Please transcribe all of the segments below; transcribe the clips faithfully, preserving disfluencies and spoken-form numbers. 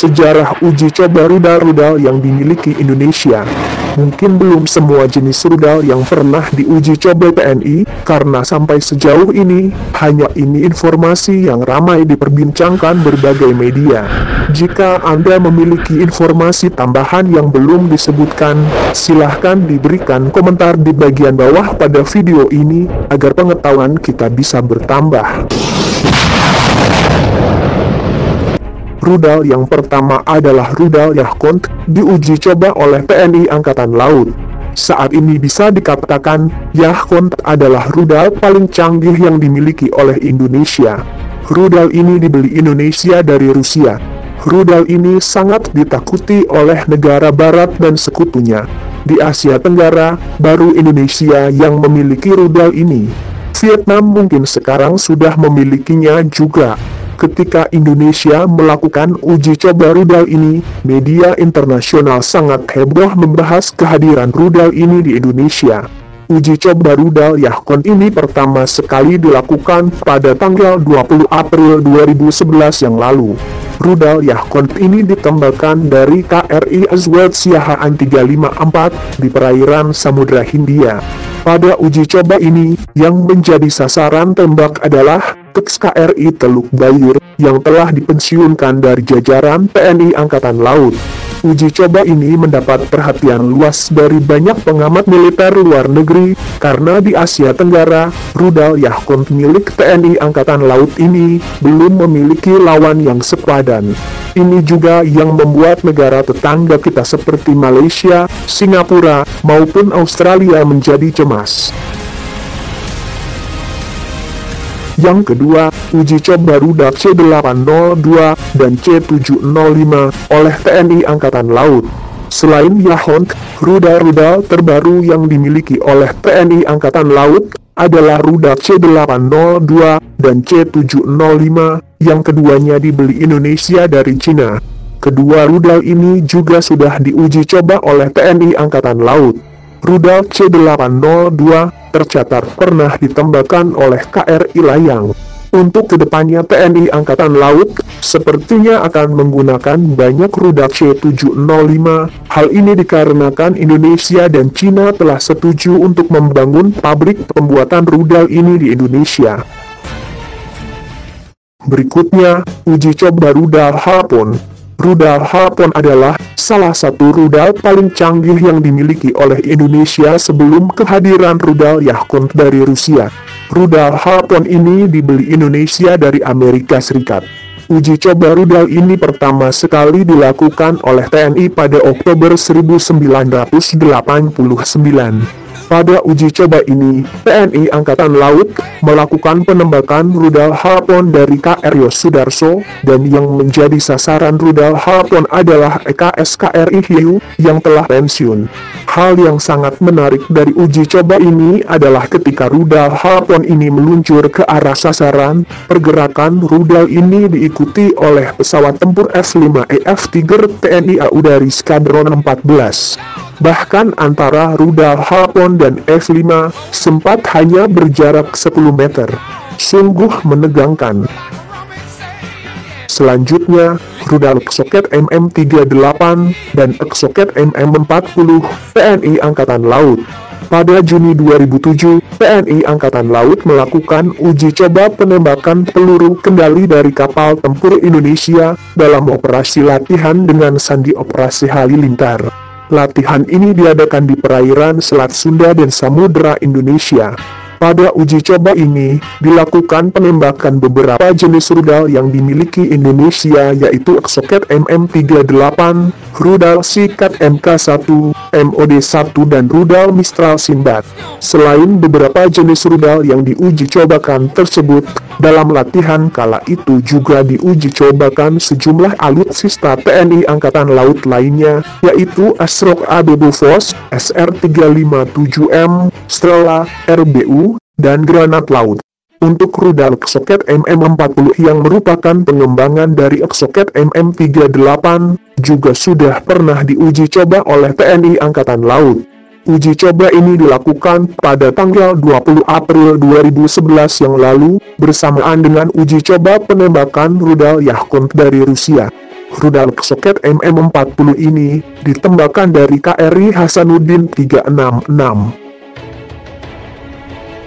Sejarah uji coba rudal-rudal yang dimiliki Indonesia. Mungkin belum semua jenis rudal yang pernah diuji coba T N I, karena sampai sejauh ini, hanya ini informasi yang ramai diperbincangkan berbagai media. Jika Anda memiliki informasi tambahan yang belum disebutkan, silahkan diberikan komentar di bagian bawah pada video ini, agar pengetahuan kita bisa bertambah. Rudal yang pertama adalah rudal Yakhont, diuji coba oleh T N I Angkatan Laut. Saat ini bisa dikatakan, Yakhont adalah rudal paling canggih yang dimiliki oleh Indonesia. Rudal ini dibeli Indonesia dari Rusia. Rudal ini sangat ditakuti oleh negara barat dan sekutunya. Di Asia Tenggara, baru Indonesia yang memiliki rudal ini. Vietnam mungkin sekarang sudah memilikinya juga. Ketika Indonesia melakukan uji coba rudal ini, media internasional sangat heboh membahas kehadiran rudal ini di Indonesia. Uji coba rudal Yakhont ini pertama sekali dilakukan pada tanggal dua puluh April dua ribu sebelas yang lalu. Rudal Yakhont ini ditembakkan dari K R I Azwar Sihaan tiga lima empat di perairan Samudra Hindia. Pada uji coba ini, yang menjadi sasaran tembak adalah Teks K R I Teluk Bayur, yang telah dipensiunkan dari jajaran T N I Angkatan Laut. Uji coba ini mendapat perhatian luas dari banyak pengamat militer luar negeri, karena di Asia Tenggara, rudal Yakhont milik T N I Angkatan Laut ini belum memiliki lawan yang sepadan. Ini juga yang membuat negara tetangga kita seperti Malaysia, Singapura, maupun Australia menjadi cemas. Yang kedua, uji coba rudal C delapan nol dua dan C tujuh nol lima oleh T N I Angkatan Laut. Selain Yakhont, rudal-rudal terbaru yang dimiliki oleh T N I Angkatan Laut adalah rudal C delapan nol dua dan C tujuh nol lima, yang keduanya dibeli Indonesia dari Cina. Kedua rudal ini juga sudah diuji coba oleh T N I Angkatan Laut. Rudal C delapan nol dua tercatat pernah ditembakkan oleh K R I Layang. Untuk kedepannya T N I Angkatan Laut sepertinya akan menggunakan banyak rudal C tujuh nol lima. Hal ini dikarenakan Indonesia dan Cina telah setuju untuk membangun pabrik pembuatan rudal ini di Indonesia. Berikutnya, uji coba rudal Harpoon. Rudal Harpoon adalah salah satu rudal paling canggih yang dimiliki oleh Indonesia sebelum kehadiran rudal Yakhont dari Rusia. Rudal Harpoon ini dibeli Indonesia dari Amerika Serikat. Uji coba rudal ini pertama sekali dilakukan oleh T N I pada Oktober seribu sembilan ratus delapan puluh sembilan. Pada uji coba ini, T N I Angkatan Laut melakukan penembakan rudal Harpoon dari K R I Sudarso, dan yang menjadi sasaran rudal Harpoon adalah E K S K R I Hiu yang telah pensiun. Hal yang sangat menarik dari uji coba ini adalah ketika rudal Harpoon ini meluncur ke arah sasaran, pergerakan rudal ini diikuti oleh pesawat tempur F lima E Tiger T N I A U dari Skadron empat belas. Bahkan antara rudal Harpoon dan F lima sempat hanya berjarak sepuluh meter. Sungguh menegangkan. Selanjutnya, rudal Exocet M M tiga delapan dan Exocet M M empat puluh T N I Angkatan Laut. Pada Juni dua ribu tujuh, T N I Angkatan Laut melakukan uji coba penembakan peluru kendali dari kapal tempur Indonesia dalam operasi latihan dengan sandi operasi Halilintar. Latihan ini diadakan di perairan Selat Sunda dan Samudra Indonesia. Pada uji coba ini, dilakukan penembakan beberapa jenis rudal yang dimiliki Indonesia, yaitu Exocet M M tiga delapan, Rudal Sikat M K satu, M O D satu dan Rudal Mistral Simbad. Selain beberapa jenis rudal yang diuji cobakan tersebut, dalam latihan kala itu juga diuji cobakan sejumlah alutsista T N I Angkatan Laut lainnya, yaitu Asrok-Adebufos, S R tiga lima tujuh M, Strela, R B U, dan granat laut. Untuk rudal Exocet M M empat puluh yang merupakan pengembangan dari Exocet M M tiga delapan, juga sudah pernah diuji coba oleh T N I Angkatan Laut. Uji coba ini dilakukan pada tanggal dua puluh April dua ribu sebelas yang lalu, bersamaan dengan uji coba penembakan rudal Yakhont dari Rusia. Rudal Exocet M M empat puluh ini ditembakkan dari K R I Hasanuddin tiga enam enam.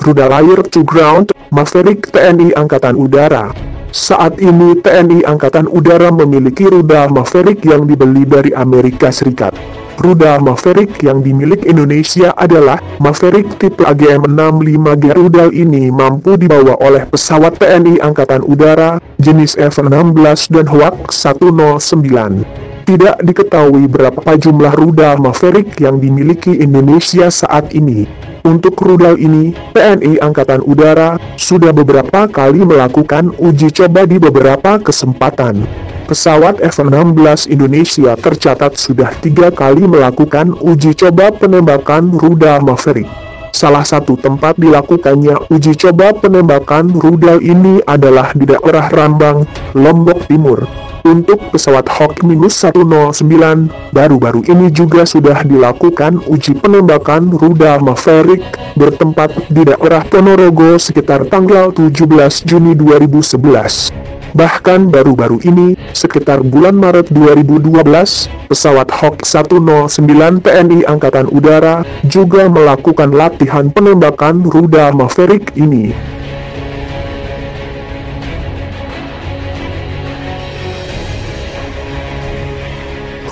Rudal Air to Ground, Masterik T N I Angkatan Udara. Saat ini T N I Angkatan Udara memiliki rudal Maverick yang dibeli dari Amerika Serikat. Rudal Maverick yang dimiliki Indonesia adalah Maverick tipe A G M enam lima G. Rudal ini mampu dibawa oleh pesawat T N I Angkatan Udara, jenis F enam belas dan Hawk satu nol sembilan. Tidak diketahui berapa jumlah rudal Maverick yang dimiliki Indonesia saat ini. Untuk rudal ini, T N I Angkatan Udara sudah beberapa kali melakukan uji coba di beberapa kesempatan. Pesawat F enam belas Indonesia tercatat sudah tiga kali melakukan uji coba penembakan rudal Maverick. Salah satu tempat dilakukannya uji coba penembakan rudal ini adalah di daerah Rambang, Lombok Timur. Untuk pesawat Hawk satu nol sembilan, baru-baru ini juga sudah dilakukan uji penembakan rudal Maverick bertempat di daerah Ponorogo sekitar tanggal tujuh belas Juni dua ribu sebelas. Bahkan baru-baru ini, sekitar bulan Maret dua ribu dua belas, pesawat Hawk satu nol sembilan T N I Angkatan Udara juga melakukan latihan penembakan rudal Maverick ini.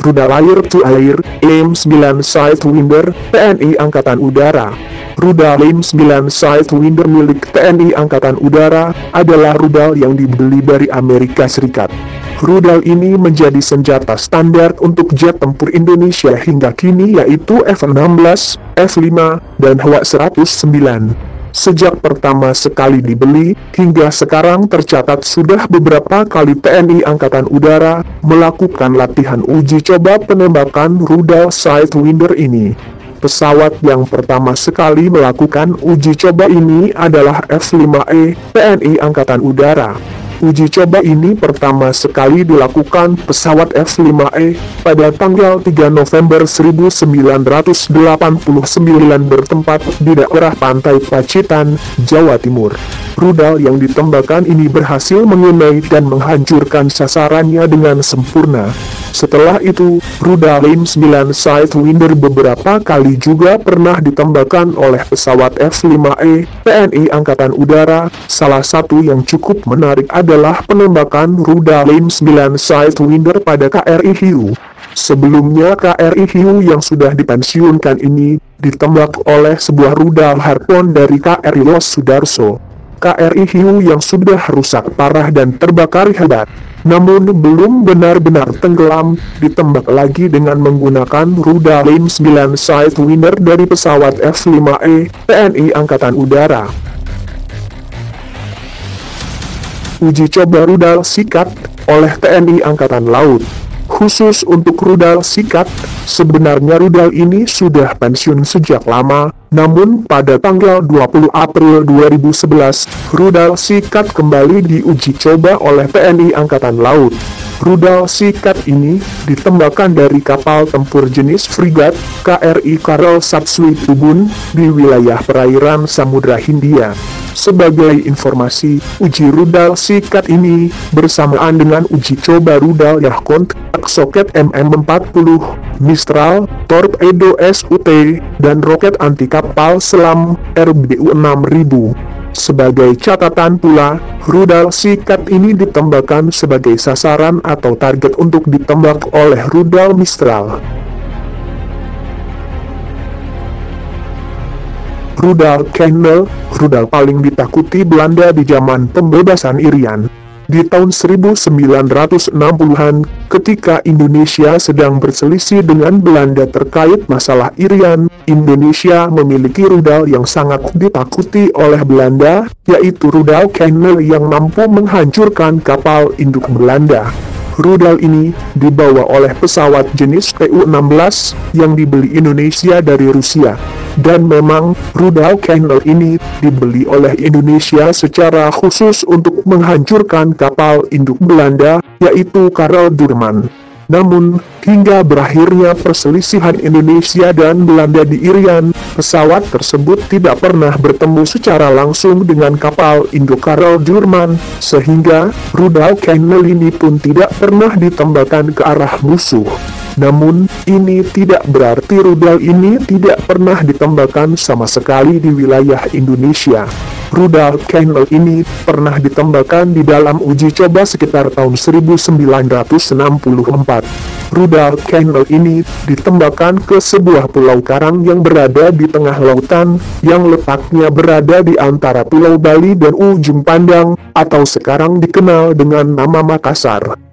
Rudal Air to Air, A I M sembilan Sidewinder, T N I Angkatan Udara. Rudal A I M sembilan Sidewinder milik T N I Angkatan Udara adalah rudal yang dibeli dari Amerika Serikat. Rudal ini menjadi senjata standar untuk jet tempur Indonesia hingga kini, yaitu F enam belas, F lima, dan Hawk satu nol sembilan. Sejak pertama sekali dibeli, hingga sekarang tercatat sudah beberapa kali T N I Angkatan Udara melakukan latihan uji coba penembakan rudal Sidewinder ini. Pesawat yang pertama sekali melakukan uji coba ini adalah F lima E T N I Angkatan Udara. Uji coba ini pertama sekali dilakukan pesawat F lima E pada tanggal tiga November seribu sembilan ratus delapan puluh sembilan bertempat di daerah Pantai Pacitan, Jawa Timur. Rudal yang ditembakkan ini berhasil mengenai dan menghancurkan sasarannya dengan sempurna. Setelah itu, rudal A I M sembilan Sidewinder beberapa kali juga pernah ditembakkan oleh pesawat F lima E T N I Angkatan Udara. Salah satu yang cukup menarik adalah adalah penembakan rudal A I M sembilan Sidewinder pada K R I Hiu. Sebelumnya K R I Hiu yang sudah dipensiunkan ini ditembak oleh sebuah rudal Harpoon dari K R I Sudarso. K R I Hiu yang sudah rusak parah dan terbakar hebat, namun belum benar-benar tenggelam, ditembak lagi dengan menggunakan rudal A I M sembilan Sidewinder dari pesawat F lima E T N I Angkatan Udara. Uji coba rudal Sikat oleh T N I Angkatan Laut. Khusus untuk rudal Sikat, sebenarnya rudal ini sudah pensiun sejak lama, namun pada tanggal dua puluh April dua ribu sebelas, rudal Sikat kembali diuji coba oleh T N I Angkatan Laut. Rudal Sikat ini ditembakkan dari kapal tempur jenis frigat K R I Karel Doorman di wilayah perairan Samudra Hindia. Sebagai informasi, uji rudal Sikat ini bersamaan dengan uji coba rudal Yakhont, Exocet M M empat puluh, Mistral, Torpedo S U T, dan roket anti kapal selam R B U enam ribu. Sebagai catatan pula, rudal Sikat ini ditembakkan sebagai sasaran atau target untuk ditembak oleh rudal Mistral. Rudal Kennel, rudal paling ditakuti Belanda di zaman pembebasan Irian. Di tahun seribu sembilan ratus enam puluhan, ketika Indonesia sedang berselisih dengan Belanda terkait masalah Irian, Indonesia memiliki rudal yang sangat ditakuti oleh Belanda, yaitu rudal Kennel yang mampu menghancurkan kapal induk Belanda. Rudal ini dibawa oleh pesawat jenis T U enam belas yang dibeli Indonesia dari Rusia. Dan memang, rudal Kennel ini dibeli oleh Indonesia secara khusus untuk menghancurkan kapal induk Belanda, yaitu Karel Doorman. Namun, hingga berakhirnya perselisihan Indonesia dan Belanda di Irian, pesawat tersebut tidak pernah bertemu secara langsung dengan kapal Indo Karel Doorman, sehingga rudal Kennel ini pun tidak pernah ditembakkan ke arah musuh. Namun, ini tidak berarti rudal ini tidak pernah ditembakkan sama sekali di wilayah Indonesia. Rudal Kennel ini pernah ditembakkan di dalam uji coba sekitar tahun seribu sembilan ratus enam puluh empat. Rudal Kennel ini ditembakkan ke sebuah pulau karang yang berada di tengah lautan, yang letaknya berada di antara Pulau Bali dan Ujung Pandang, atau sekarang dikenal dengan nama Makassar.